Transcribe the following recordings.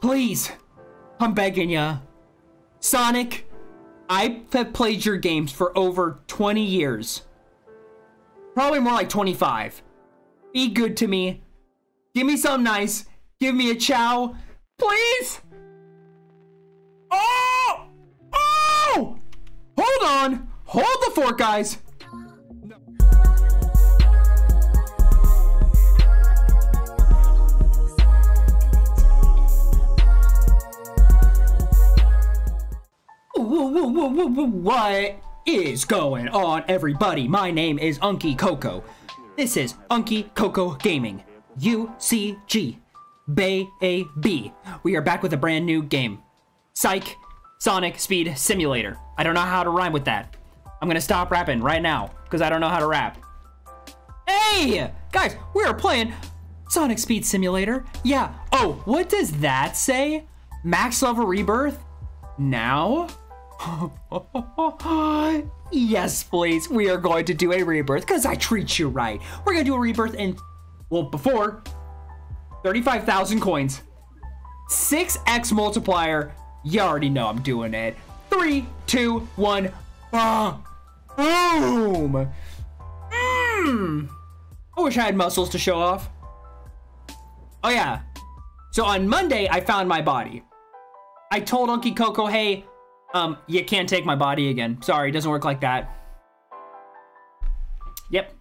Please, I'm begging ya. Sonic, I have played your games for over 20 years. Probably more like 25. Be good to me. Give me something nice. Give me a chow. Please! Oh! Oh! Hold on! Hold the fort, guys! What is going on, everybody? My name is Unky Coco. This is Unky Coco Gaming. UCG. Baby. We are back with a brand new game. Psych. Sonic Speed Simulator. I don't know how to rhyme with that. I'm gonna stop rapping right now because I don't know how to rap. Hey! Guys, we are playing Sonic Speed Simulator. Yeah. Oh, what does that say? Max level rebirth? Now? Yes, please. We are going to do a rebirth because I treat you right. We're going to do a rebirth in, well, before 35,000 coins, 6x multiplier. You already know I'm doing it. 3, 2, 1. Boom. I wish I had muscles to show off. Oh, yeah. So on Monday, I found my body. I told Unky Coco, hey, you can't take my body again. Sorry, it doesn't work like that. Yep.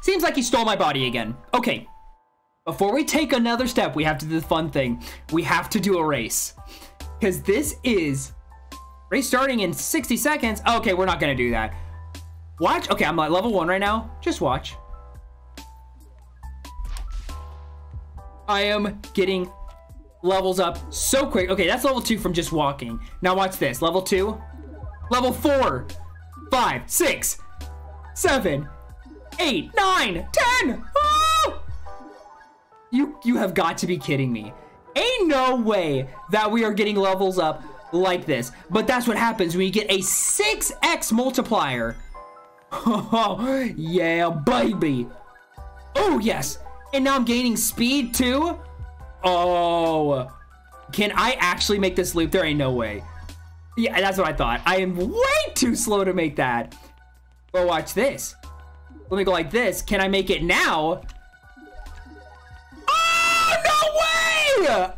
Seems like he stole my body again. Okay. Before we take another step, we have to do the fun thing. We have to do a race. Because this is... race starting in 60 seconds. Okay, we're not going to do that. Watch. Okay, I'm at level 1 right now. Just watch. I am getting... levels up so quick. Okay, that's level 2 from just walking. Now watch this. Level 2. Level 4. 5. 6. 7. 8. 9. 10. Oh! You have got to be kidding me. Ain't no way that we are getting levels up like this. But that's what happens when you get a 6x multiplier. Oh, yeah, baby. Oh, yes. And now I'm gaining speed, too. Oh, can I actually make this loop? There ain't no way. Yeah, that's what I thought. I am way too slow to make that. But watch this. Let me go like this. Can I make it now? Oh, no way!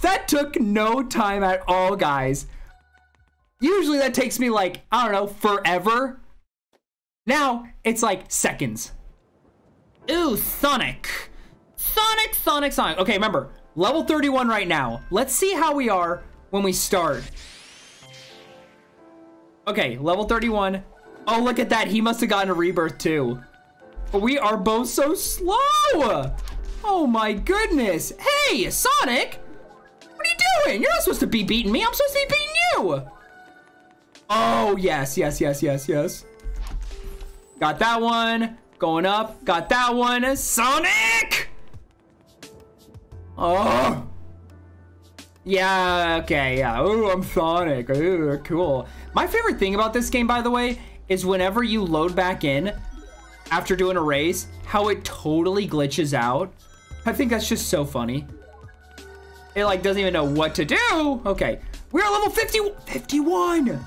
That took no time at all, guys. Usually that takes me like, I don't know, forever. Now it's like seconds. Ooh, Sonic. Sonic, Sonic, Sonic. Okay, remember, level 31 right now. Let's see how we are when we start. Okay, level 31. Oh, look at that. He must have gotten a rebirth too. But we are both so slow. Oh my goodness. Hey, Sonic. What are you doing? You're not supposed to be beating me. I'm supposed to be beating you. Oh, yes, yes, yes, yes, yes. Got that one. Going up. Got that one. Sonic! Oh, yeah, okay, yeah. Oh, I'm Sonic. Ooh, cool. My favorite thing about this game, by the way, is whenever you load back in after doing a race, how it totally glitches out. I think that's just so funny. It, like, doesn't even know what to do. Okay, we're level 51.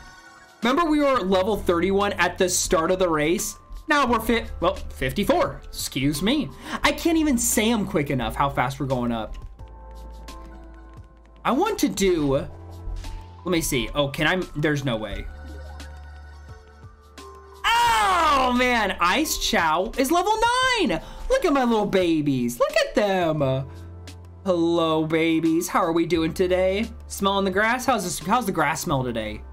Remember, we were level 31 at the start of the race. Now we're 54. Excuse me. I can't even say them quick enough how fast we're going up. I want to do... let me see. Oh, can I... there's no way. Oh, man. Ice Chow is level 9. Look at my little babies. Look at them. Hello, babies. How are we doing today? Smelling the grass? How's the grass smell today?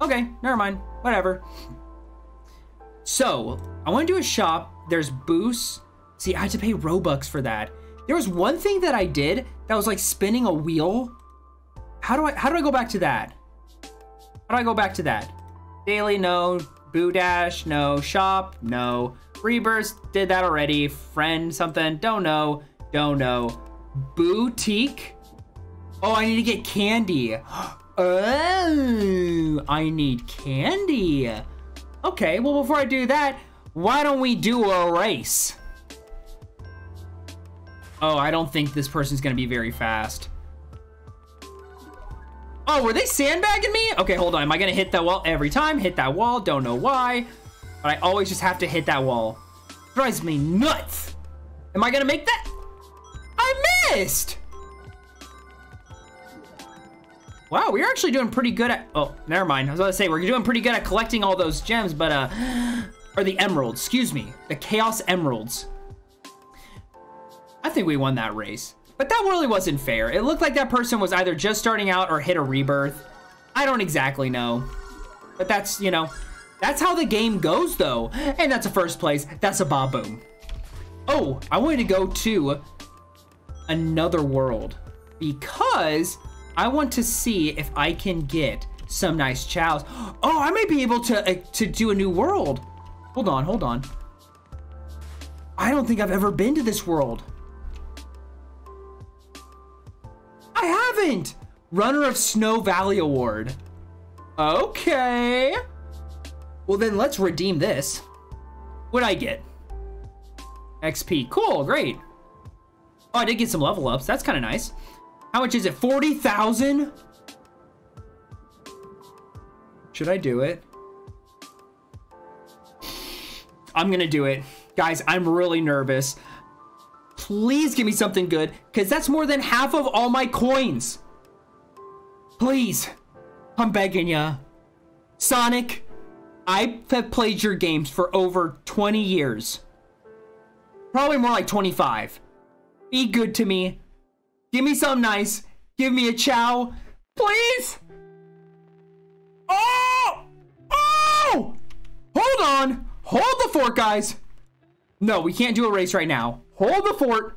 Okay, never mind. Whatever. So, I want to do a shop. There's boosts. See, I had to pay Robux for that. There was one thing that I did that was like spinning a wheel. How do I go back to that? How do I go back to that? Daily, no. Boo Dash, no. Shop, no. Rebirth, did that already. Friend, something, don't know. Don't know. Boutique? Oh, I need to get candy. Oh, I need candy. Okay, well, before I do that, why don't we do a race? Oh, I don't think this person's gonna be very fast. Oh, were they sandbagging me? Okay, hold on. Am I gonna hit that wall every time? Hit that wall. Don't know why, but I always just have to hit that wall. Drives me nuts. Am I gonna make that? I missed. Wow, we're actually doing pretty good at... Oh, never mind. I was about to say, we're doing pretty good at collecting all those gems, but... Or the emeralds, excuse me. The Chaos Emeralds. I think we won that race. But that really wasn't fair. It looked like that person was either just starting out or hit a rebirth. I don't exactly know. But that's, you know... That's how the game goes, though. And that's a first place. That's a ba-boom. Oh, I wanted to go to... another world. Because... I want to see if I can get some nice chows. Oh, I might be able to do a new world. Hold on, hold on. I don't think I've ever been to this world. I haven't. Runner of Snow Valley Award. Okay. Well, then let's redeem this. What'd I get? XP. Cool, great. Oh, I did get some level ups. That's kind of nice. How much is it? 40,000? Should I do it? I'm gonna do it. Guys, I'm really nervous. Please give me something good, because that's more than half of all my coins. Please. I'm begging ya. Sonic, I have played your games for over 20 years. Probably more like 25. Be good to me. Give me something nice. Give me a chow. Please. Oh! Oh! Hold on. Hold the fort, guys. No, we can't do a race right now. Hold the fort.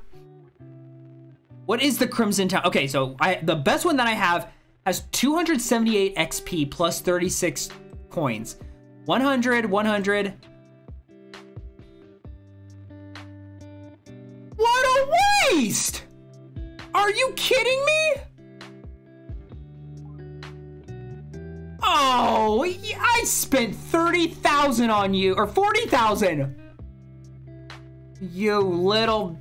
What is the Crimson Town? Okay, so the best one that I have has 278 XP plus 36 coins. 100, 100. What a waste! Are you kidding me? Oh, I spent 30,000 on you, or 40,000. You little...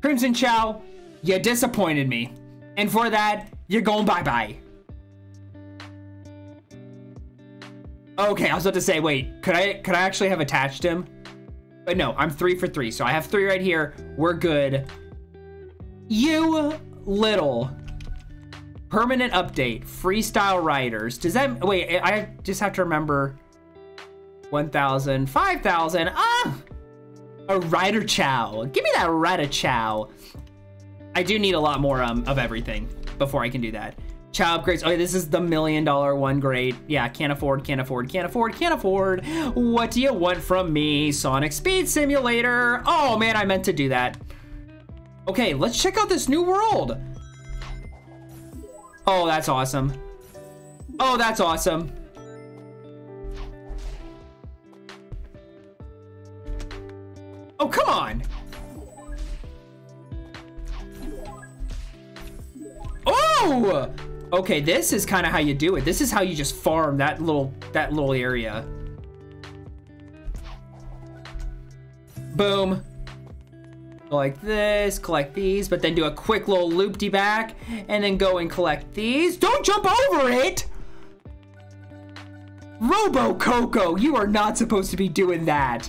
Crimson Chow, you disappointed me. And for that, you're going bye-bye. Okay, I was about to say, wait, could I actually have attached him? But no, I'm 3 for 3, so I have 3 right here. We're good. You little permanent update, Freestyle Riders. Does that, wait, I just have to remember 1,000, 5,000, a rider chow. Give me that rider chow. I do need a lot more of everything before I can do that. Chow upgrades. Oh, this is the $1 million one. Great. Yeah, can't afford, can't afford, can't afford, can't afford. What do you want from me? Sonic Speed Simulator. Oh man, I meant to do that. Okay, let's check out this new world. Oh, that's awesome. Oh, that's awesome. Oh, come on. Oh! Okay, this is kind of how you do it. This is how you just farm that little area. Boom. Like this, collect these, but then do a quick little loop-de back and then go and collect these. Don't jump over it! Robococo, you are not supposed to be doing that.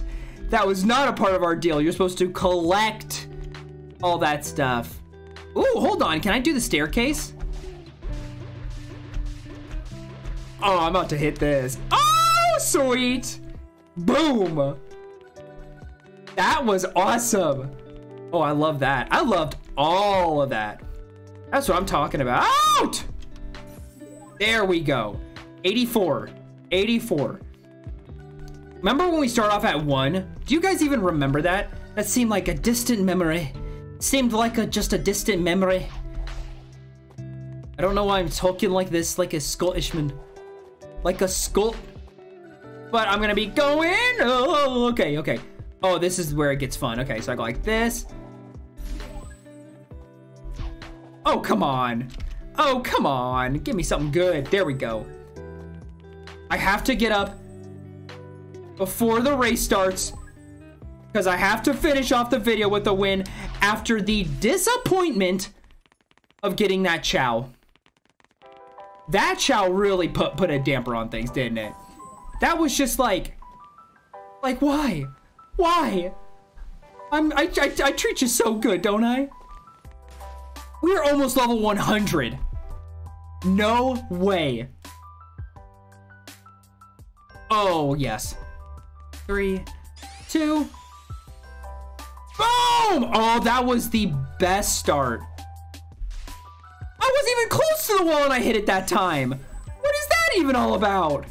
That was not a part of our deal. You're supposed to collect all that stuff. Ooh, hold on, can I do the staircase? Oh, I'm about to hit this. Oh, sweet. Boom. That was awesome. Oh, I love that. I loved all of that. That's what I'm talking about. There we go. 84. 84. Remember when we start off at 1? Do you guys even remember that? That seemed like a distant memory. Seemed like just a distant memory. I don't know why I'm talking like this, like a Scottishman. Like a Scot. But I'm gonna be going. Oh, okay, okay. Oh, this is where it gets fun. Okay, so I go like this. Oh, come on. Oh, come on. Give me something good. There we go. I have to get up before the race starts because I have to finish off the video with a win after the disappointment of getting that Chow. That Chow really put a damper on things, didn't it? That was just like why? I treat you so good, don't I? We're almost level 100. No way. Oh, yes. 3, 2. Boom! Oh, that was the best start. I wasn't even close to the wall and I hit it that time. What is that even all about?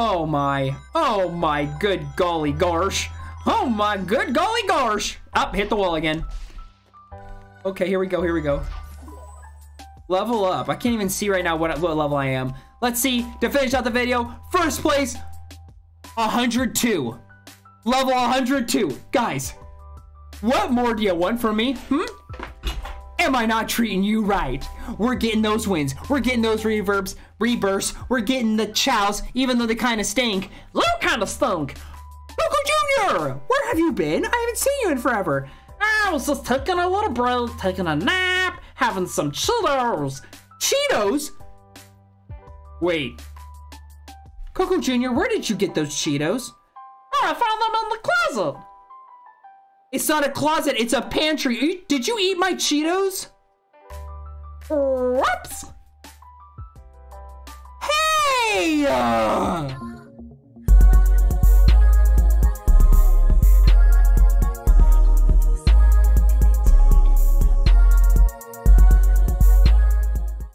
Oh my. Oh my good golly gosh. Oh my good golly gosh. Up, hit the wall again. Okay, here we go, here we go. Level up. I can't even see right now what level I am. Let's see. To finish out the video, first place, 102. Level 102. Guys, what more do you want from me? Hmm? Am I not treating you right? We're getting those wins. We're getting those rebirths. We're getting the Chows, even though they kind of stink. Little kind of stunk. Coco Junior, where have you been? I haven't seen you in forever. I was just taking a little break, taking a nap, having some Cheetos. Cheetos? Wait. Coco Junior, where did you get those Cheetos? Oh, I found them in the closet. It's not a closet, it's a pantry. Did you eat my Cheetos? Whoops. Hey!